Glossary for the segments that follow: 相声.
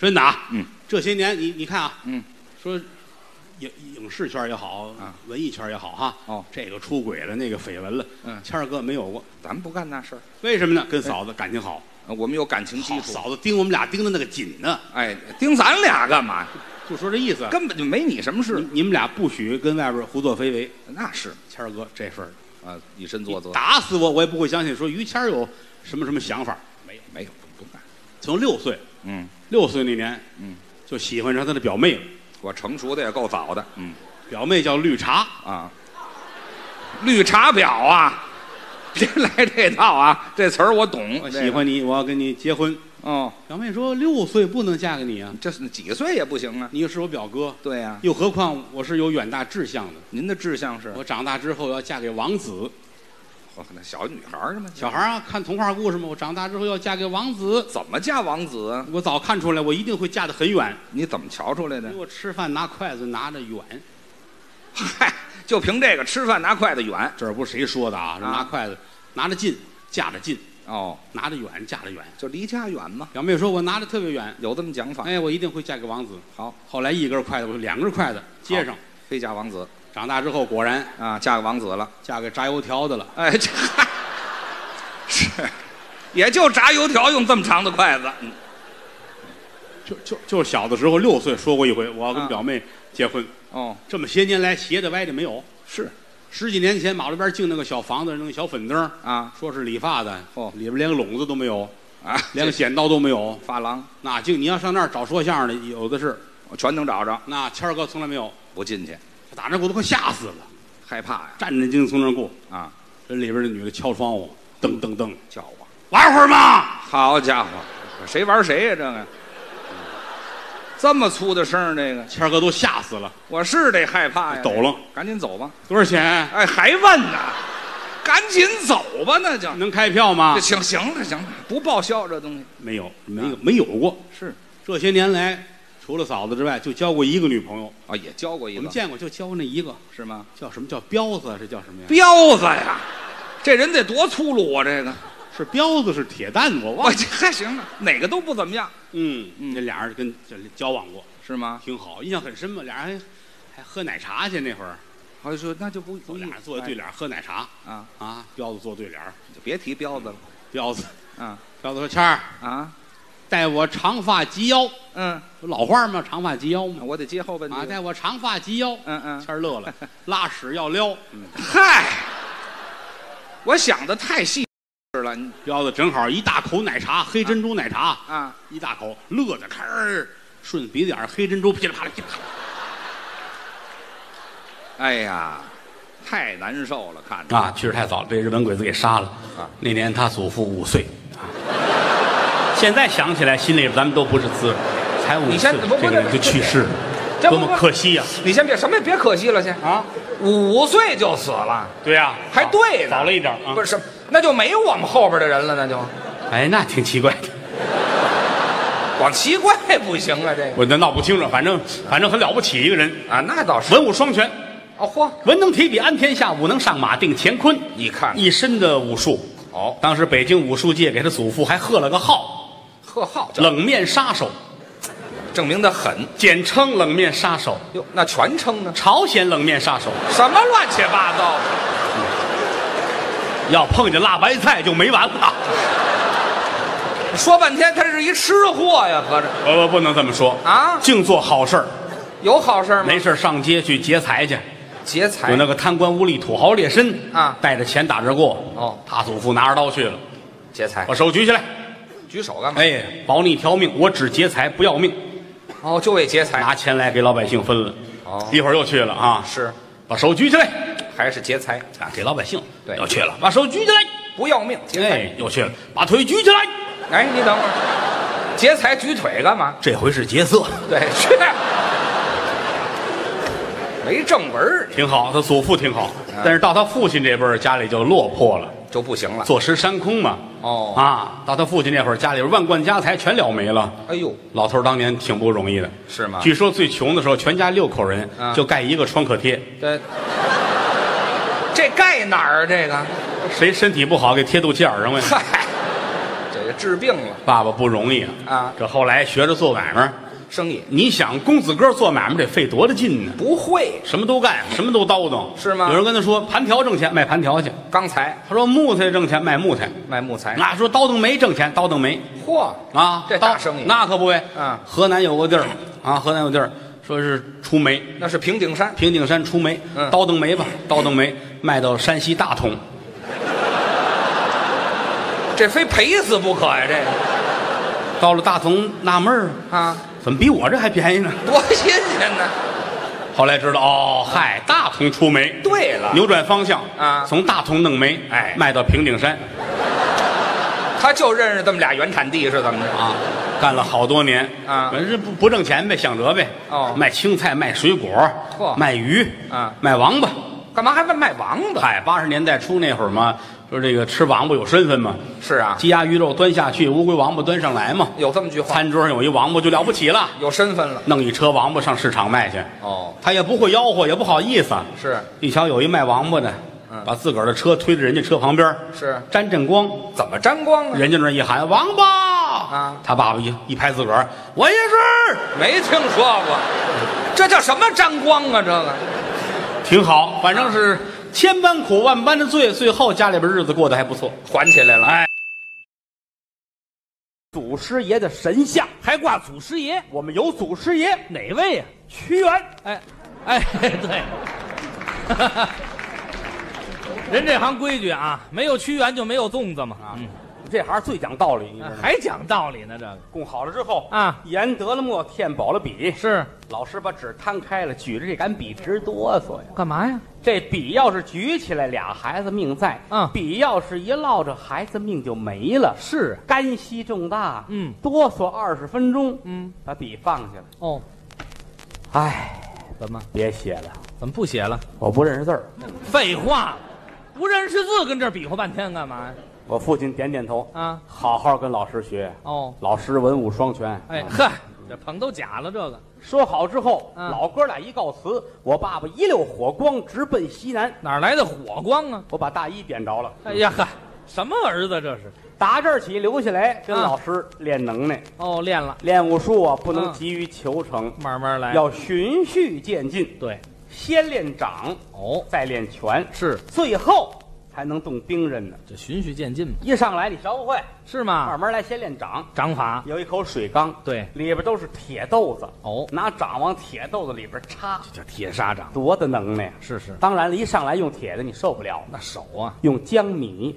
真的啊，嗯，这些年你看啊，嗯，说影视圈也好，文艺圈也好哈，哦，这个出轨了，那个绯闻了，嗯，谦儿哥没有过，咱们不干那事儿，为什么呢？跟嫂子感情好，我们有感情基础，嫂子盯我们俩盯的那个紧呢，哎，盯咱俩干嘛？就说这意思，根本就没你什么事，你们俩不许跟外边胡作非为，那是谦儿哥这份儿。啊，以身作则，打死我我也不会相信说于谦有什么什么想法，没有没有，不敢。从6岁，嗯，6岁那年，嗯，就喜欢上他的表妹了。我成熟的也够早的，嗯，表妹叫绿茶啊，绿茶婊啊，别来这套啊，这词儿我懂。我喜欢你，我要跟你结婚。哦，表妹说6岁不能嫁给你啊，这几岁也不行啊！你又是我表哥，对呀，又何况我是有远大志向的。您的志向是？我长大之后要嫁给王子。哦，那小女孩儿嘛，小孩啊，看童话故事嘛。我长大之后要嫁给王子，怎么嫁王子啊？我早看出来，我一定会嫁得很远。你怎么瞧出来的？我吃饭拿筷子拿着远。嗨，就凭这个吃饭拿筷子远，这不是谁说的啊？拿筷子拿着近，嫁着近。哦，拿着远，嫁着远，就离家远嘛。表妹说：“我拿着特别远，有这么讲法。”哎，我一定会嫁给王子。好，后来一根筷子，我2根筷子接上，非嫁王子。长大之后果然啊，嫁给王子了，嫁给炸油条的了。哎，这是，也就炸油条用这么长的筷子。嗯，就小的时候6岁说过一回，我要跟表妹结婚。哦，这么些年来斜着歪着没有是。10几年前，马路边进那个小房子，那个小粉灯啊，说是理发的，哦，里边连个笼子都没有，啊，连个剪刀都没有，发廊。那你要上那儿找说相的，有的是，全能找着。那谦儿哥从来没有，不进去，打那鼓都快吓死了，害怕呀，战战兢兢从那鼓啊。这里边的女的敲窗户，噔噔噔叫我玩会儿嘛。好家伙，谁玩谁呀？这个这么粗的声儿，这个谦儿哥都吓死了。我是得害怕呀，抖楞，赶紧走吧。多少钱？哎，还问呢？赶紧走吧，那就能开票吗？行行了行了，不报销这东西。没有没有没有过。是这些年来，除了嫂子之外，就交过一个女朋友啊，也交过一个。我们见过，就交那一个，是吗？叫什么叫彪子？这叫什么呀？彪子呀，这人得多粗鲁啊！这个是彪子是铁蛋子，我忘了。还行了，哪个都不怎么样。嗯，那俩人跟交往过是吗？挺好，印象很深嘛。俩人还喝奶茶去那会儿，好像说那就不俩人坐在对脸喝奶茶啊啊！彪子坐对脸，就别提彪子了。彪子啊，彪子说：“谦儿啊，带我长发及腰。”嗯，老话嘛，长发及腰嘛。我得接后半句啊，带我长发及腰。嗯嗯，谦儿乐了，拉屎要撩。嗨，我想的太细。是了，彪子正好一大口奶茶，黑珍珠奶茶啊，一大口，乐得开儿，顺鼻子眼黑珍珠噼里啪啦噼里啪啦。哎呀，太难受了，看着啊，去世太早了，被日本鬼子给杀了啊。那年他祖父5岁，现在想起来心里咱们都不是滋味，才5岁，这个人就去世了，多么可惜呀！你先别什么也别可惜了，先啊，5岁就死了，对呀，还对呢，早了一点，不是什么。那就没我们后边的人了，那就，哎，那挺奇怪的，光奇怪不行啊，这个我那闹不清楚，反正很了不起一个人啊，那倒是文武双全，哦嚯，文能提笔安天下，武能上马定乾坤，你看一身的武术，哦，当时北京武术界给他祖父还贺了个号，贺号冷面杀手，证明的很，简称冷面杀手，哟，那全称呢？朝鲜冷面杀手，什么乱七八糟的。要碰见辣白菜就没完了。说半天他是一吃货呀，合着我不能这么说啊！净做好事儿，有好事吗？没事上街去劫财去，劫财有那个贪官污吏、土豪劣绅啊，带着钱打着过。哦，他祖父拿着刀去了，劫财。把手举起来，举手干嘛？哎，保你一条命，我只劫财不要命。哦，就为劫财，拿钱来给老百姓分了。哦，一会儿又去了啊，是把手举起来。还是劫财啊，给老百姓。对，又去了，把手举起来，不要命。劫财，哎，又去了，把腿举起来。哎，你等会儿，劫财举腿干嘛？这回是劫色。对，去，没正文。挺好，他祖父挺好，但是到他父亲这辈儿，家里就落魄了，就不行了，坐吃山空嘛。哦啊，到他父亲那会儿，家里边万贯家财全了没了。哎呦，老头当年挺不容易的，是吗？据说最穷的时候，全家6口人就盖一个创可贴。对。这盖哪儿啊？这个谁身体不好给贴肚脐眼上了？嗨，这治病了。爸爸不容易啊！这后来学着做买卖生意，你想公子哥做买卖得费多大劲呢？不会，什么都干，什么都叨叨，是吗？有人跟他说盘条挣钱，卖盘条去；钢材，他说木材挣钱，卖木材，卖木材。那说叨叨煤挣钱，叨叨煤。嚯啊，这大生意，那可不呗。嗯，河南有个地儿啊，河南有地儿。说是出煤，那是平顶山。平顶山出煤，叨叨煤吧，叨叨煤卖到山西大同，这非赔死不可呀！这个到了大同纳闷儿啊，怎么比我这还便宜呢？多新鲜呢！后来知道哦，嗨，大同出煤，对了，扭转方向啊，从大同弄煤，哎，卖到平顶山，他就认识这么俩原产地是怎么着啊？干了好多年啊，反正不挣钱呗，想辙呗。哦，卖青菜，卖水果，卖鱼啊，卖王八。干嘛还卖王八？哎，80年代初那会儿嘛，说这个吃王八有身份嘛。是啊，鸡鸭鱼肉端下去，乌龟王八端上来嘛。有这么句话，餐桌上有一王八就了不起了，有身份了。弄一车王八上市场卖去。哦，他也不会吆喝，也不好意思。是，一瞧有一卖王八的，把自个儿的车推到人家车旁边，是沾沾光。怎么沾光呢？人家那一喊王八。啊！他爸爸一拍自个儿，我也是没听说过，这叫什么沾光啊？这个挺好，反正是千般苦万般的罪，最后家里边日子过得还不错，缓起来了。哎，祖师爷的神像还挂祖师爷，我们有祖师爷哪位呀？屈原。哎，对，人这行规矩啊，没有屈原就没有粽子嘛。这行最讲道理，你知道吗？还讲道理呢。这个供好了之后啊，研得了墨，填饱了笔，是老师把纸摊开了，举着这杆笔直哆嗦呀。干嘛呀？这笔要是举起来，俩孩子命在；笔要是一落着，孩子命就没了。是干系重大。哆嗦20分钟，把笔放下了。哦，哎，怎么别写了？怎么不写了？我不认识字儿。废话，不认识字跟这儿比划半天干嘛呀？我父亲点点头啊，好好跟老师学哦，老师文武双全。哎呵，这捧都假了。这个说好之后，老哥俩一告辞，我爸爸一溜火光直奔西南。哪来的火光啊？我把大衣点着了。哎呀呵，什么儿子这是？打这儿起留下来跟老师练能耐。哦，练了，练武术啊，不能急于求成，慢慢来，要循序渐进。对，先练掌哦，再练拳，是最后。还能动兵刃呢，这循序渐进嘛。一上来你学不会是吗？慢慢来，先练掌法。有一口水缸，对，里边都是铁豆子。哦，拿掌往铁豆子里边插，这叫铁砂掌，多的能耐呀！是。当然了，一上来用铁的你受不了，那手啊，用江米。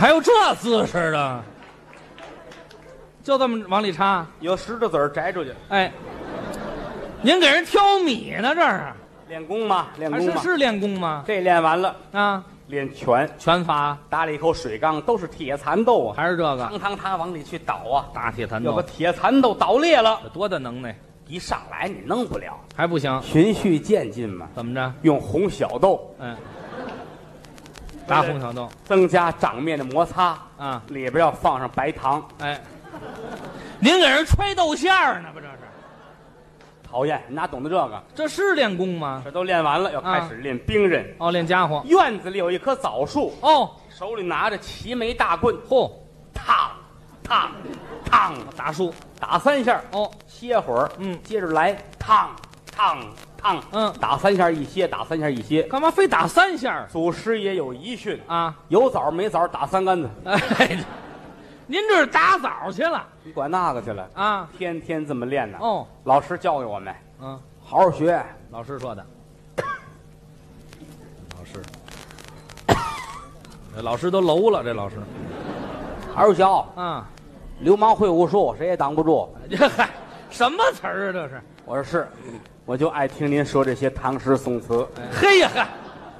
还有这姿势的，就这么往里插，有石头子儿摘出去。哎。您给人挑米呢？这是练功吗？练功吗？是练功吗？这练完了啊，练拳法，打了一口水缸，都是铁蚕豆啊，还是这个，他往里去倒啊，打铁蚕豆，要把铁蚕豆倒裂了，这多大能耐！一上来你弄不了，还不行，循序渐进嘛。怎么着？用红小豆，打红小豆，增加掌面的摩擦啊，里边要放上白糖。哎，您给人揣豆馅儿呢？不这是。讨厌，你哪懂得这个？这是练功吗？这都练完了，要开始练兵刃。哦，练家伙。院子里有一棵枣树，哦，手里拿着齐眉大棍，嚯，烫，烫，烫，打树，打3下，哦，歇会儿，接着来，烫，烫，烫，打3下一歇，打3下一歇，干嘛非打3下？祖师爷有遗训啊，有枣没枣打3竿子。哎，您这是打枣去了？你管那个去了啊？天天这么练呢。哦，老师教给我们，好好学。老师说的。老师都楼了，这老师。好好学啊！流氓会武术，谁也挡不住。嗨，什么词儿啊？这是。我说是，我就爱听您说这些唐诗宋词。嘿呀嗨，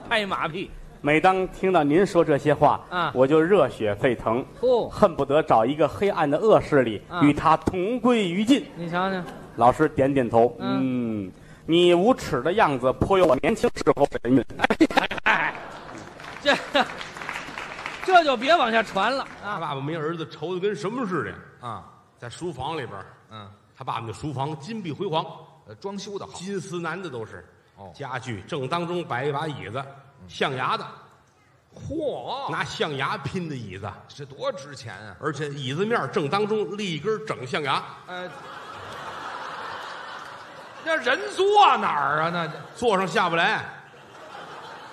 拍马屁。每当听到您说这些话啊，我就热血沸腾，恨不得找一个黑暗的恶势力与他同归于尽。你瞧瞧，老师点点头，你无耻的样子颇有我年轻时候神韵。哎，这就别往下传了啊！爸爸没儿子愁得跟什么似的啊，在书房里边，他爸爸的书房金碧辉煌，装修的好，金丝楠的都是，家具正当中摆一把椅子。象牙的，嚯！拿象牙拼的椅子，这多值钱啊！而且椅子面正当中立一根整象牙。那人坐哪儿啊？那坐上下不来。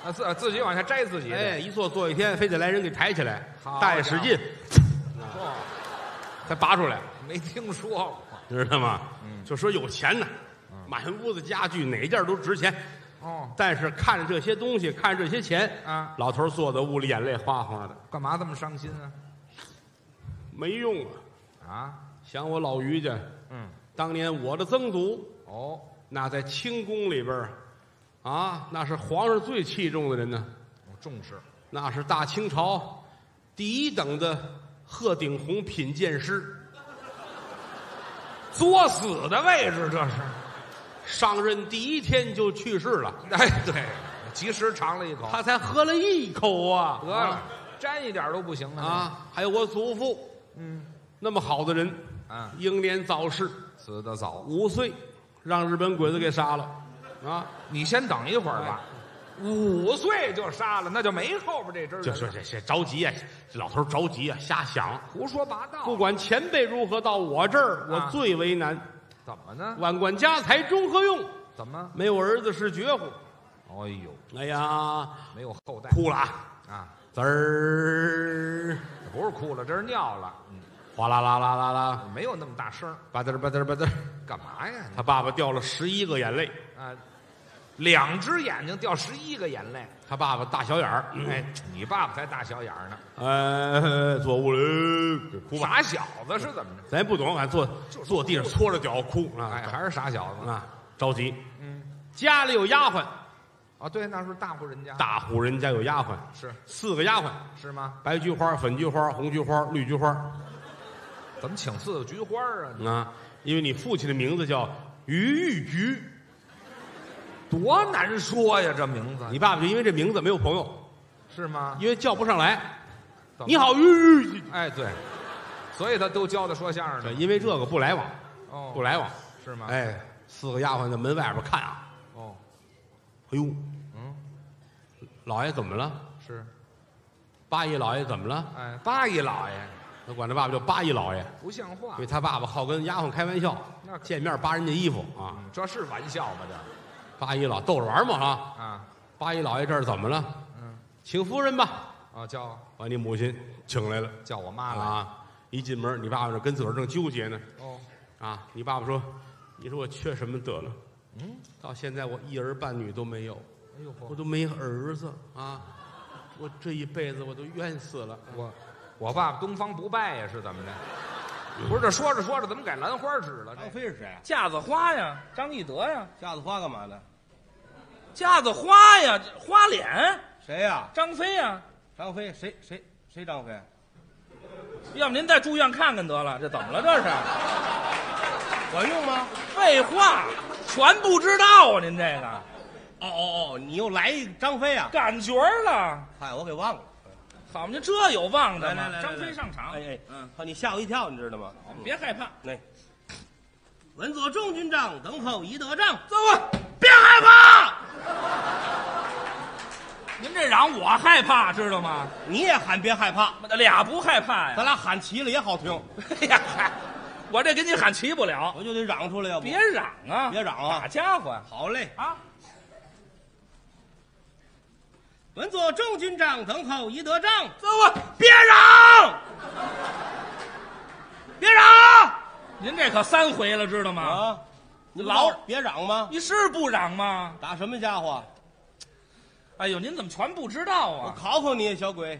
啊，自己往下摘自己，哎，一坐一天，非得来人给抬起来，大爷使劲，才拔出来。没听说过，知道吗？就说有钱呢，满屋子家具哪件都值钱。哦，但是看着这些东西，看着这些钱啊，老头坐在屋里眼泪哗哗的。干嘛这么伤心啊？没用啊！啊，想我老于家，嗯，当年我的曾祖哦，那在清宫里边。 啊，那是皇上最器重的人呢，我重视。那是大清朝第一等的鹤顶红品鉴师，作死的位置，这是上任第一天就去世了。哎，对，及时尝了一口，他才喝了一口啊，喝了，沾一点都不行了啊。还有我祖父，嗯，那么好的人，啊，英年早逝，死得早，5岁，让日本鬼子给杀了。 啊，你先等一会儿吧，5岁就杀了，那就没后边这针了。就说这着急呀、啊，这老头着急呀、啊，瞎想，胡说八道。不管前辈如何，到我这儿、啊、我最为难。怎么呢？万贯家财终何用？怎么没有儿子是绝户？哎呦，哎呀，没有后代，哭了啊啊！滋儿，不是哭了，这是尿了。嗯，哗啦啦啦啦啦，没有那么大声。吧嗒吧嗒吧嗒，干嘛呀？他爸爸掉了11个眼泪啊。 2只眼睛掉11个眼泪，他爸爸大小眼儿，哎，你爸爸才大小眼儿呢。坐屋里哭吧。傻小子是怎么着？咱不懂，俺坐地上搓着脚哭啊，哎，还是傻小子啊，着急。嗯，家里有丫鬟，啊，对，那时候大户人家。大户人家有丫鬟，是4个丫鬟，是吗？白菊花、粉菊花、红菊花、绿菊花，怎么请4个菊花啊？啊，因为你父亲的名字叫于玉菊。 多难说呀，这名字！你爸爸就因为这名字没有朋友，是吗？因为叫不上来。你好，于，哎，对，所以他都教他说相声的。因为这个不来往，哦，不来往，是吗？哎，4个丫鬟在门外边看啊。哦，哎呦，嗯，老爷怎么了？是，八姨老爷怎么了？哎，八姨老爷，他管他爸爸叫八姨老爷，不像话。因为他爸爸好跟丫鬟开玩笑，那见面扒人家衣服啊，这是玩笑吗？这。 八姨老逗着玩嘛哈啊！八姨老爷这儿怎么了？嗯，请夫人吧。啊，叫把你母亲请来了，叫我妈来啊！一进门，你爸爸跟自个儿正纠结呢。哦，啊，你爸爸说：“你说我缺什么得了？嗯，到现在我一儿半女都没有，哎呦，我都没儿子啊！我这一辈子我都冤死了。我爸爸东方不败呀，是怎么的？不是这说着说着怎么改兰花指了？张飞是谁？架子花呀，张翼德呀，架子花干嘛的？ 架子花呀，花脸谁呀？张飞呀，张飞谁张飞？要不您再住院看看得了，这怎么了？这是管用吗？废话，全不知道啊！您这个，哦，你又来一张飞啊？赶角了，嗨，我给忘了。好嘛，您这有忘的吗？张飞上场，哎，嗯，你吓我一跳，你知道吗？别害怕，来，稳左中军帐，等候一德帐，走啊！别害怕。 您这嚷我害怕，知道吗？你也喊别害怕，俩不害怕呀。咱俩喊齐了也好听。哎呀，我这给你喊齐不了，我就得嚷出来，要不别嚷啊，别嚷啊，打家伙！好嘞啊！稳左中军帐，等候一德帐。走啊！别嚷！别嚷！您这可3回了，知道吗？啊，你老别嚷吗？你是不嚷吗？打什么家伙？ 哎呦，您怎么全不知道啊？我考考你，小鬼！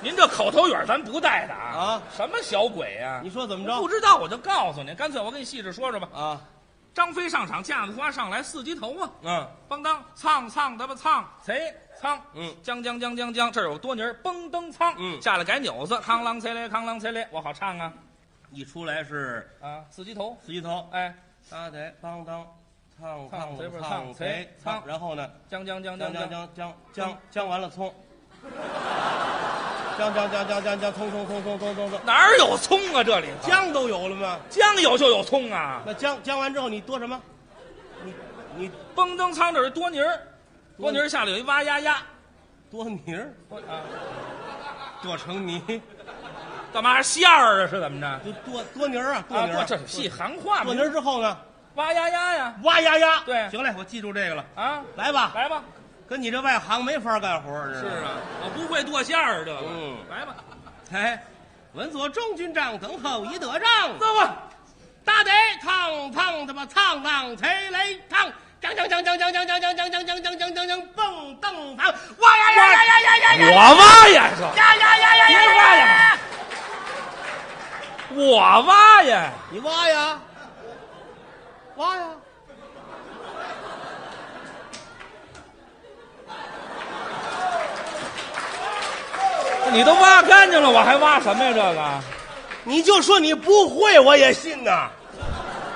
您这口头语咱不带的啊！什么小鬼呀？你说怎么着？不知道我就告诉你，干脆我给你细致说说吧。啊，张飞上场，架子花上来4级头啊！嗯，邦当苍苍的吧苍，谁苍？嗯，将将将将将，这有多泥儿，蹦蹬苍，嗯，下来改钮子，康啷啷嘞，康啷啷嘞，我好唱啊！一出来是啊，4级头，4级头，哎，大得邦当。 烫随便烫谁烫，然后呢？姜完了葱，姜葱，哪儿有葱啊？这里姜都有了吗？姜有就有葱啊。那姜完之后你多什么？你崩灯仓这是多泥儿，多泥儿下里有一挖呀呀，多泥儿，啊，剁成泥，干嘛还馅儿啊？是怎么着？就多泥儿啊，多泥儿、啊。这是戏行话嘛。多泥儿之后呢？挖呀呀呀，挖呀呀。对，行嘞，我记住这个了啊。来吧，来吧，跟你这外行没法干活。是啊，我不会剁馅儿这个。嗯，来吧，哎，文左中军帐，等候一德仗。走吧。大得烫烫他妈烫浪催雷烫，锵锵锵锵锵锵锵锵锵锵锵锵锵锵蹦蹬堂，哇呀呀呀呀呀呀！我挖呀！呀呀呀呀呀！别挖呀！我挖呀！你挖呀！挖呀！你都挖干净了，我还挖什么呀？这个，你就说你不会，我也信呐。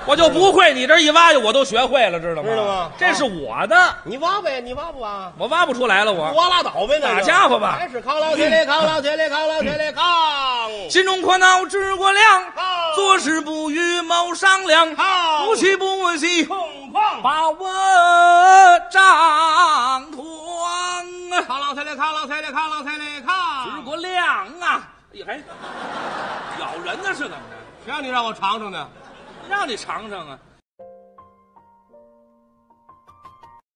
我就不会，你这一挖去，我都学会了，知道吗？知道吗？这是我的，啊、你挖呗，你挖不挖？我挖不出来了，我挖拉倒呗，那打家伙吧。还是扛老铁嘞，扛老铁嘞，扛老铁嘞，扛！心中苦恼治过量，做事不与谋商量，不喜不喜，把我掌团。扛老铁嘞，扛老铁嘞，扛老铁嘞，扛！治过量啊！哎，咬人呢是怎么着？谁让你让我尝尝呢？让你尝尝啊！